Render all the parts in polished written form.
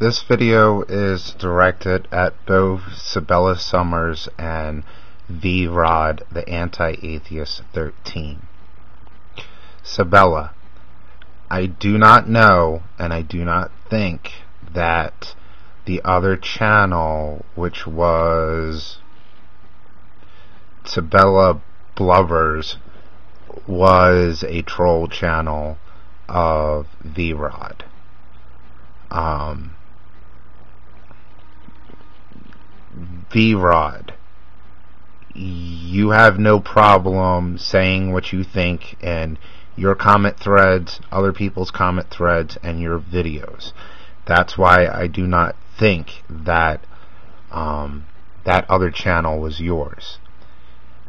This video is directed at both Sabella Summers and V-Rod, the Anti-Atheist 13. Sabella, I do not know and I do not think that the other channel, which was SabellaBlubbers, was a troll channel of V-Rod. V-Rod, you have no problem saying what you think in your comment threads, other people's comment threads, and your videos. That's why I do not think that that other channel was yours.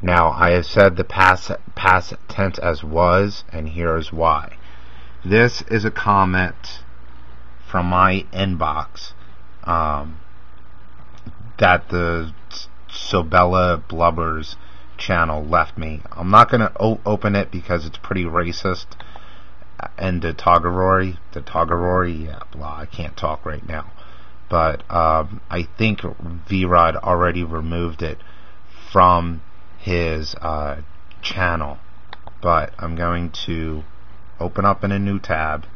Now, I have said the past tense as was, and here is why. This is a comment from my inbox that the SabellaBlubbers channel left me. I'm not going to open it because it's pretty racist and derogatory. Yeah, blah, I can't talk right now, but I think V-Rod already removed it from his channel, but I'm going to open up in a new tab.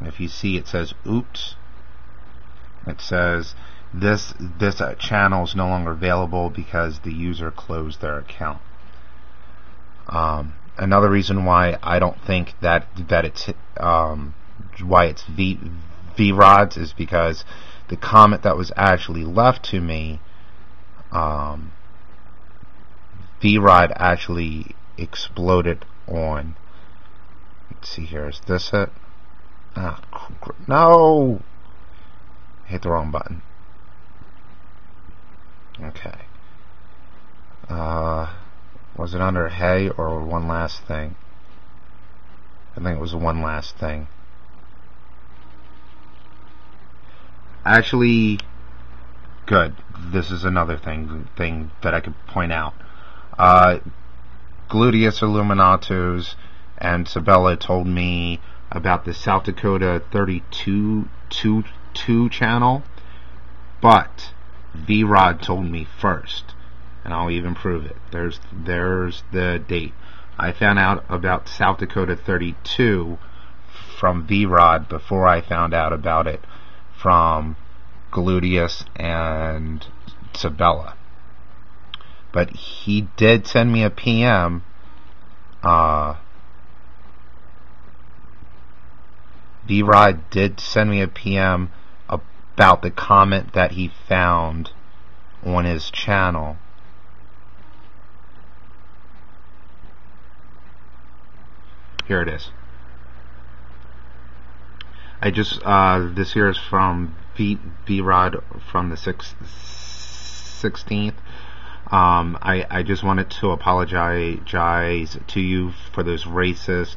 If you see, it says oops, it says this channel is no longer available because the user closed their account. Another reason why I don't think that it's why it's V-Rod's is because the comment that was actually left to me, V-Rod actually exploded on. Let's see here. Is this it? Ah, no! I hit the wrong button. Okay. Was it under hey or one last thing? I think it was one last thing. Actually, good. This is another thing that I could point out. Gluteus Illuminatus and Sabella told me about the South Dakota 32 channel, but V-Rod told me first, and I'll even prove it. There's the date. I found out about South Dakota 32 from V-Rod before I found out about it from Gluteus and Sabella. But he did send me a PM V-Rod did send me a PM about the comment that he found on his channel. Here it is. I just this here is from V-Rod from the 16th. I just wanted to apologize to you for those racist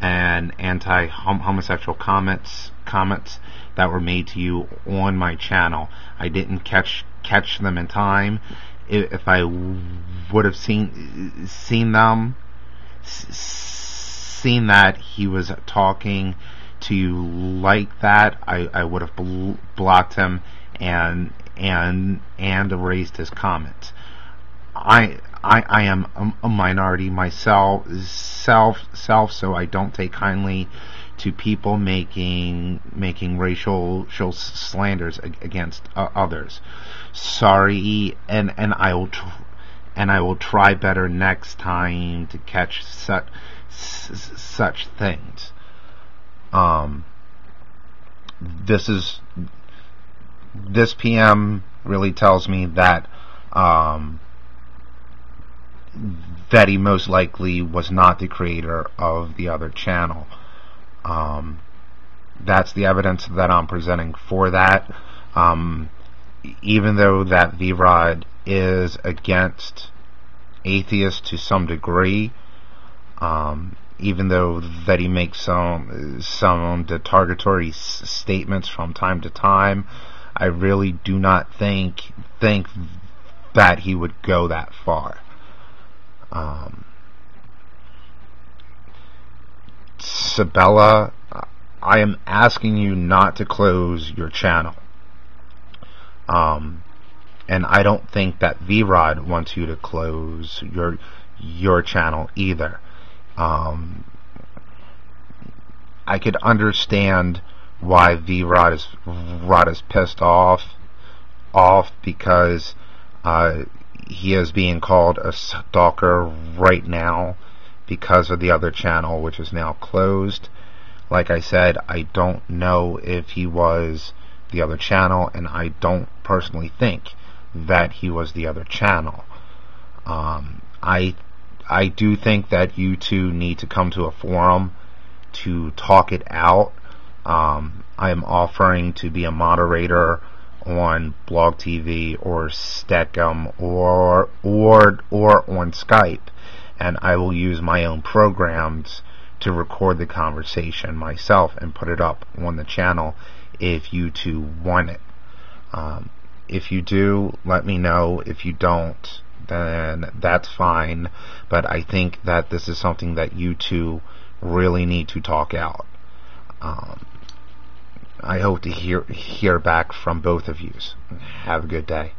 and anti-homosexual comments that were made to you on my channel. I didn't catch them in time. If I would have seen that he was talking to you like that, I would have blocked him and erased his comments. I am a minority myself, so I don't take kindly to people making racial slanders against others. Sorry, and I will try better next time to catch such things. This PM really tells me that that he most likely was not the creator of the other channel. That's the evidence that I'm presenting for that. Even though that V-Rod is against atheists to some degree, even though that he makes some derogatory statements from time to time, I really do not think that he would go that far. Sabella, I am asking you not to close your channel. And I don't think that V-Rod wants you to close your channel either. I could understand why V-Rod is pissed off because he is being called a stalker right now because of the other channel, which is now closed. Like I said, I don't know if he was the other channel, and I don't personally think that he was the other channel. I do think that you two need to come to a forum to talk it out. I am offering to be a moderator on Blog TV or Stackem or on Skype, and I will use my own programs to record the conversation myself and put it up on the channel if you two want it. If you do, let me know. If you don't, then that's fine, but I think that this is something that you two really need to talk out. I hope to hear back from both of you. Have a good day.